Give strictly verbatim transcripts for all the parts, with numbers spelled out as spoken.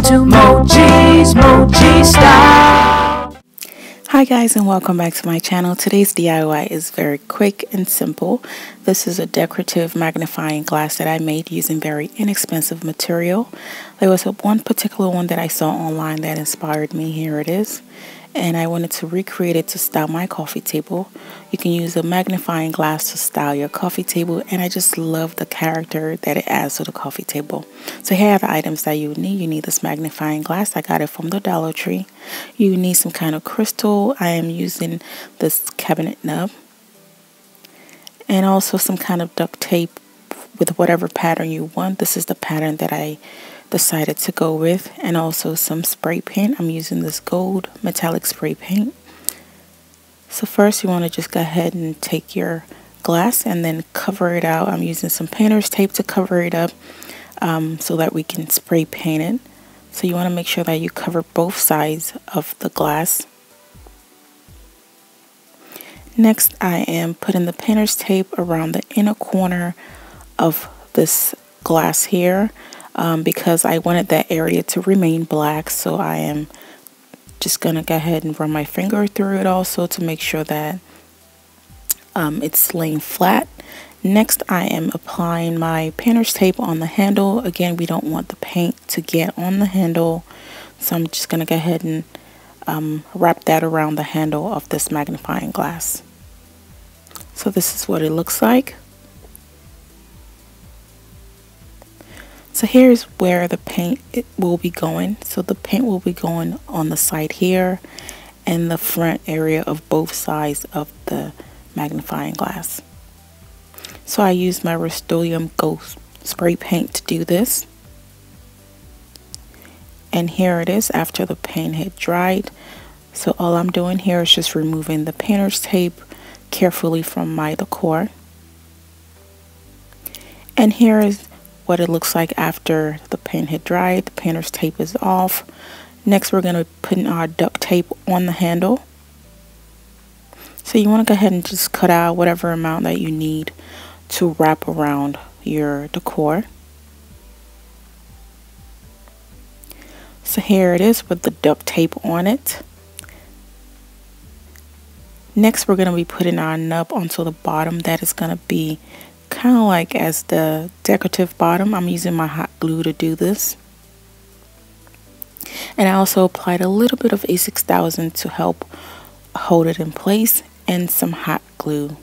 Welcome to Moji's MojisStyle. Hi guys, and welcome back to my channel. Today's D I Y is very quick and simple. This is a decorative magnifying glass that I made using very inexpensive material. There was one particular one that I saw online that inspired me. Here it is. And I wanted to recreate it to style my coffee table. You can use a magnifying glass to style your coffee table, and I just love the character that it adds to the coffee table. So here are the items that you need. You need this magnifying glass. I got it from the Dollar Tree. You need some kind of crystal. I am using this cabinet nub, and also some kind of duct tape with whatever pattern you want. This is the pattern that I decided to go with, and also some spray paint. I'm using this gold metallic spray paint. So first you want to just go ahead and take your glass and then cover it out. I'm using some painter's tape to cover it up um, so that we can spray paint it. So you want to make sure that you cover both sides of the glass. Next, I am putting the painter's tape around the inner corner of this glass here. Um, because I wanted that area to remain black, so I am just gonna go ahead and run my finger through it also to make sure that um, it's laying flat. Next, I am applying my painter's tape on the handle. Again, we don't want the paint to get on the handle, so I'm just gonna go ahead and um, wrap that around the handle of this magnifying glass. So this is what it looks like. So here's where the paint it will be going. So the paint will be going on the side here and the front area of both sides of the magnifying glass. So I used my Rust-Oleum gold spray paint to do this. And here it is after the paint had dried. So all I'm doing here is just removing the painter's tape carefully from my decor. And here is what it looks like after the paint had dried. The painter's tape is off. Next, we're going to put in our duct tape on the handle. So you want to go ahead and just cut out whatever amount that you need to wrap around your decor. So here it is with the duct tape on it. Next, we're going to be putting our nub onto the bottom. That is going to be kind of like as the decorative bottom. I'm using my hot glue to do this, and I also applied a little bit of E six thousand to help hold it in place, and some hot glue.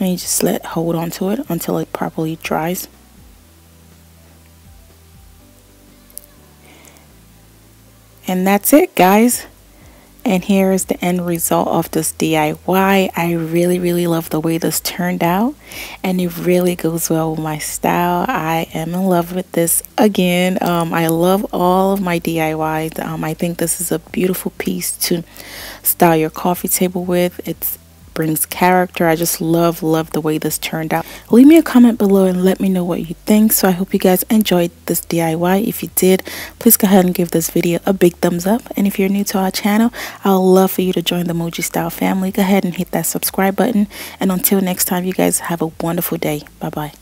And you just let hold on to it until it properly dries. And that's it, guys. And here is the end result of this D I Y. I really, really love the way this turned out, and it really goes well with my style. I am in love with this again. Um, I love all of my D I Ys. Um, I think this is a beautiful piece to style your coffee table with. It's brings character. I just love love the way this turned out. Leave me a comment below and let me know what you think. So I hope you guys enjoyed this D I Y. If you did, please go ahead and give this video a big thumbs up, and if you're new to our channel, I'd love for you to join the MojisStyle family. Go ahead and hit that subscribe button, and until next time, you guys have a wonderful day. Bye bye.